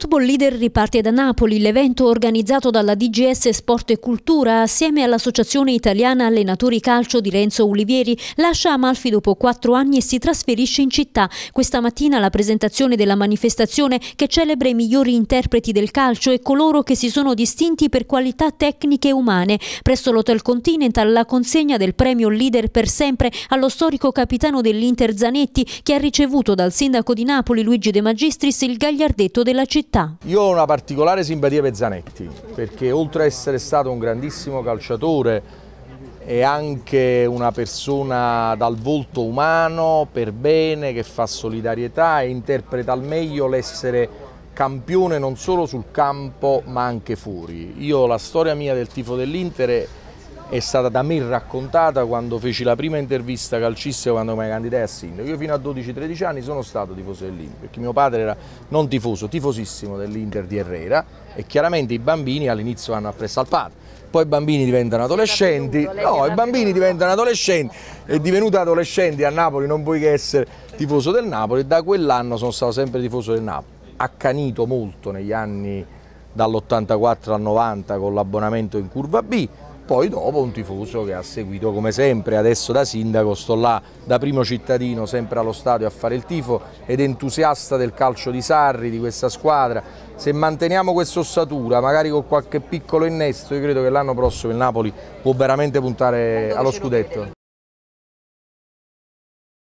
Football Leader riparte da Napoli, l'evento organizzato dalla DGS Sport e Cultura assieme all'Associazione Italiana Allenatori Calcio di Renzo Olivieri lascia Amalfi dopo 4 anni e si trasferisce in città. Questa mattina la presentazione della manifestazione che celebra i migliori interpreti del calcio e coloro che si sono distinti per qualità tecniche e umane. Presso l'Hotel Continental la consegna del premio Leader per sempre allo storico capitano dell'Inter Zanetti, che ha ricevuto dal sindaco di Napoli Luigi De Magistris il gagliardetto della città. Io ho una particolare simpatia per Zanetti, perché oltre a essere stato un grandissimo calciatore è anche una persona dal volto umano, per bene, che fa solidarietà e interpreta al meglio l'essere campione non solo sul campo ma anche fuori. Io la storia mia del tifo dell'Inter è stata da me raccontata quando feci la prima intervista calcistica, quando mi candidai a sindaco. Io fino a 12-13 anni sono stato tifoso dell'Inter, perché mio padre era non tifoso, tifosissimo dell'Inter di Herrera, e chiaramente i bambini all'inizio vanno appresso al padre, poi i bambini diventano adolescenti, e divenuto adolescente a Napoli non puoi che essere tifoso del Napoli, e da quell'anno sono stato sempre tifoso del Napoli, accanito molto negli anni dall'84 al 90 con l'abbonamento in curva B. Poi dopo un tifoso che ha seguito come sempre, adesso da sindaco sto là da primo cittadino sempre allo stadio a fare il tifo, ed entusiasta del calcio di Sarri, di questa squadra. Se manteniamo questa ossatura, magari con qualche piccolo innesto, io credo che l'anno prossimo il Napoli può veramente puntare allo scudetto.